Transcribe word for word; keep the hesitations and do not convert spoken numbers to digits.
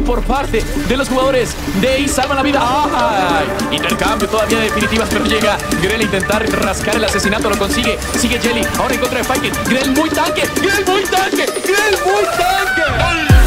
bien por parte de los jugadores de I. Salvan la vida. ¡Ay! Intercambio todavía de definitivas, pero llega Grell a intentar rascar el asesinato. Lo consigue. Sigue Jelly. Ahora en contra de Fighting. Grell muy tanque. Grell muy tanque. Grell muy tanque. ¡Gol!